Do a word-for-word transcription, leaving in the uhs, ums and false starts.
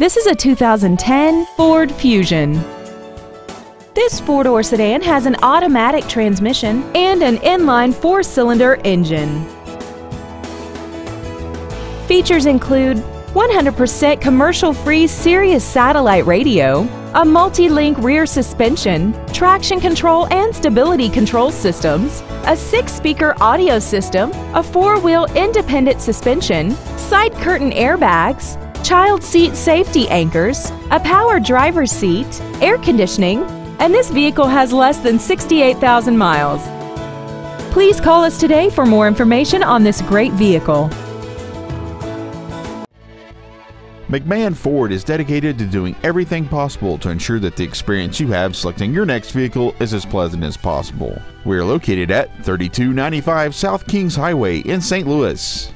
This is a two thousand ten Ford Fusion. This four-door sedan has an automatic transmission and an inline four-cylinder engine. Features include one hundred percent commercial-free Sirius satellite radio, a multi-link rear suspension, traction control and stability control systems, a six-speaker audio system, a four-wheel independent suspension, side curtain airbags, child seat safety anchors, a power driver's seat, air conditioning, and this vehicle has less than sixty-eight thousand miles. Please call us today for more information on this great vehicle. McMahon Ford is dedicated to doing everything possible to ensure that the experience you have selecting your next vehicle is as pleasant as possible. We are located at thirty-two ninety-five South Kings Highway in Saint Louis.